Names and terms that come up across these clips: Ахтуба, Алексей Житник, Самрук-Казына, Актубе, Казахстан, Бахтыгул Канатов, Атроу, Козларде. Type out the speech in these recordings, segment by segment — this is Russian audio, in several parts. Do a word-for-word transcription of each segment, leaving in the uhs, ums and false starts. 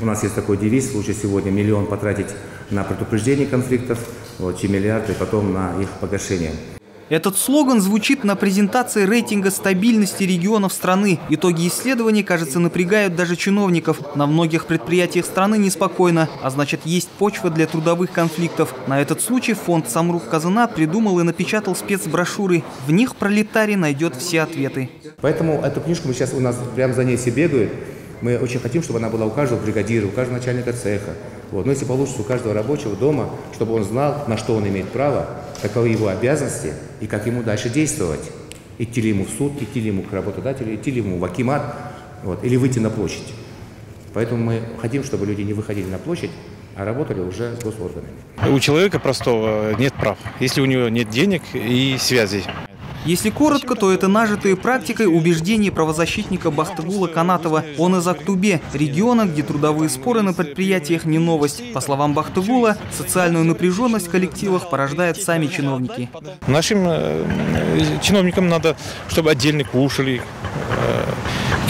У нас есть такой девиз: лучше сегодня миллион потратить на предупреждение конфликтов, чем миллиарды потом на их погашение. Этот слоган звучит на презентации рейтинга стабильности регионов страны. Итоги исследований, кажется, напрягают даже чиновников. На многих предприятиях страны неспокойно, а значит, есть почва для трудовых конфликтов. На этот случай фонд «Самрук-Казына» придумал и напечатал спецброшюры. В них пролетарий найдет все ответы. Поэтому эту книжку мы сейчас у нас прямо за ней все бегают. Мы очень хотим, чтобы она была у каждого бригадира, у каждого начальника цеха. Вот. Но если получится у каждого рабочего дома, чтобы он знал, на что он имеет право, каковы его обязанности и как ему дальше действовать. Идти ли ему в суд, идти ли ему к работодателю, идти ли ему в акимат, вот, или выйти на площадь. Поэтому мы хотим, чтобы люди не выходили на площадь, а работали уже с госорганами. У человека простого нет прав, если у него нет денег и связей. Если коротко, то это нажитые практикой убеждения правозащитника Бахтыгула Канатова. Он из Актубе, региона, где трудовые споры на предприятиях не новость. По словам Бахтыгула, социальную напряженность в коллективах порождают сами чиновники. Нашим чиновникам надо, чтобы отдельно кушали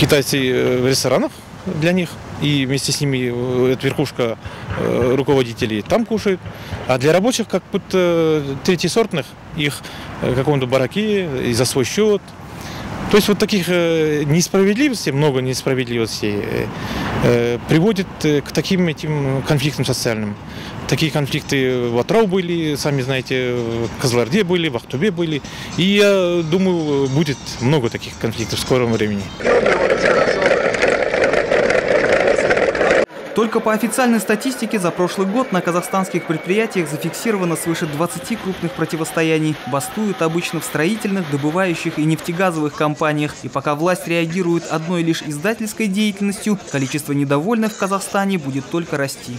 китайцы в ресторанах для них, и вместе с ними эта верхушка руководителей там кушает. А для рабочих, как будто третьесортных, их в каком-то бараке и за свой счет. То есть вот таких несправедливостей, много несправедливостей приводит к таким этим конфликтам социальным. Такие конфликты в Атроу были, сами знаете, в Козларде были, в Ахтубе были. И я думаю, будет много таких конфликтов в скором времени. Только по официальной статистике за прошлый год на казахстанских предприятиях зафиксировано свыше двадцати крупных противостояний. Бастуют обычно в строительных, добывающих и нефтегазовых компаниях. И пока власть реагирует одной лишь издательской деятельностью, количество недовольных в Казахстане будет только расти.